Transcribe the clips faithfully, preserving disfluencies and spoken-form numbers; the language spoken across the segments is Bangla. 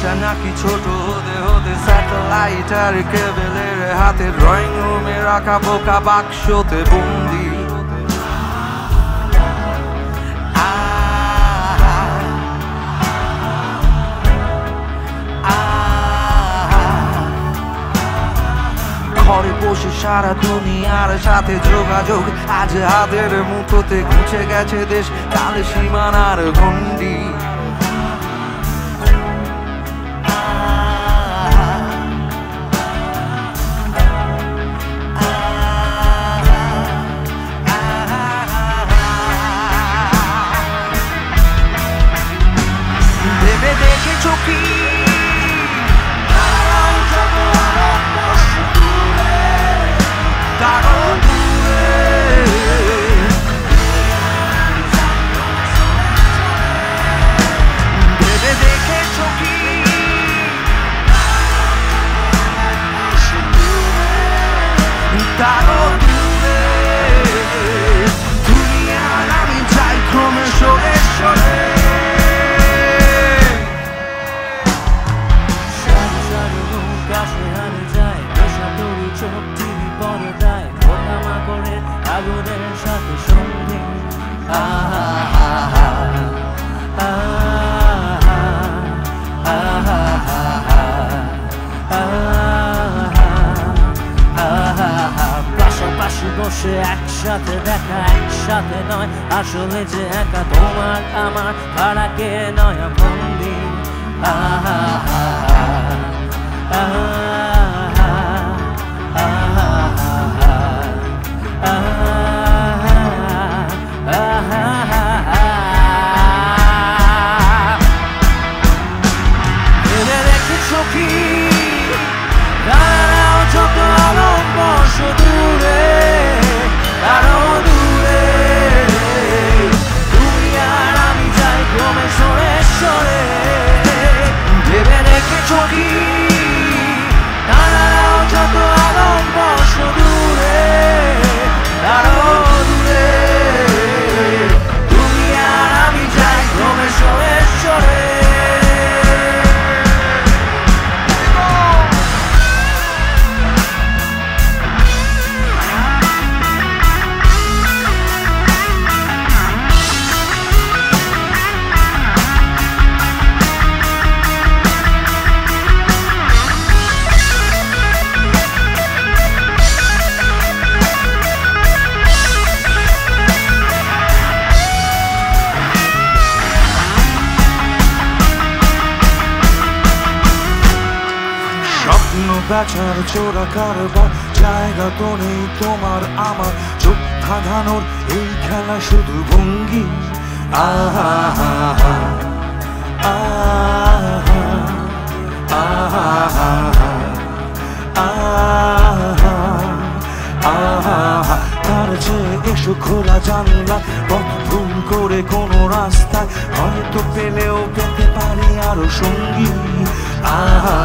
এটা নাকি ছোট হতে হতে স্যাটেলাইট আর কেবেলের হাতে ড্রয়িং রুমে রাখা বোকা বাক্সতে বন্দি। ঘরে বসে সারা দুনিয়ার সাথে যোগাযোগ আজ হাতের মুঠোতে ঘুচে গেছে দেশ কাল সীমানার গণ্ডি। পাশাপাশি বসে একসাথে দেখা একসাথে নয় আসলে যে একা তোমার আমার ভাড়াকে নয়া বন্দি। আহা আহা বেচার চোরা কারবার জায়গা তো নেই তোমার আমার চোখ ধাঁধানোর এই খেলা শুধু ভঙ্গি। আহা আহা আহা আহা আহা আহা তার চেয়ে এসো খোলা জানলা পথ ভুল করে কোনো রাস্তায় হয়তো পেলেও পেতে পারি আরো সঙ্গী। আহা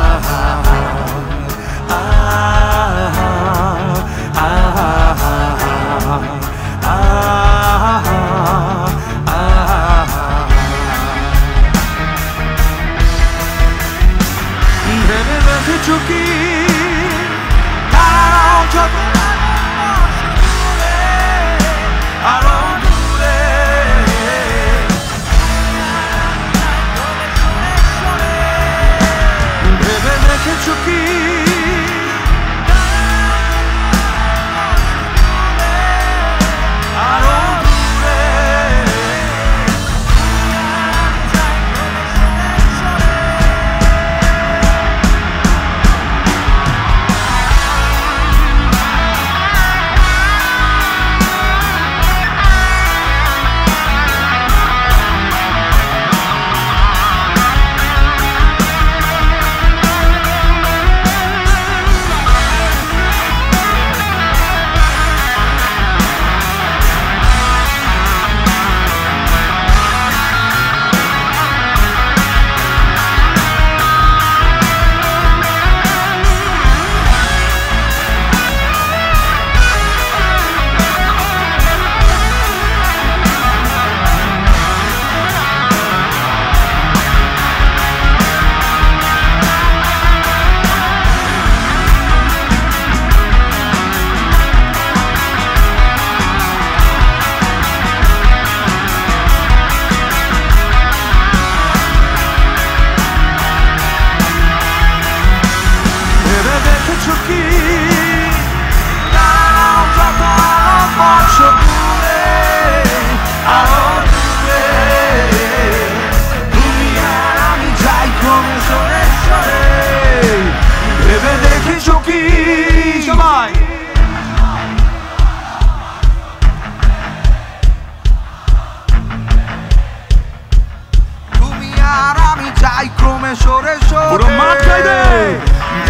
سعی کرومه شورشو برو مکده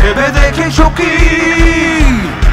که بده که شوکی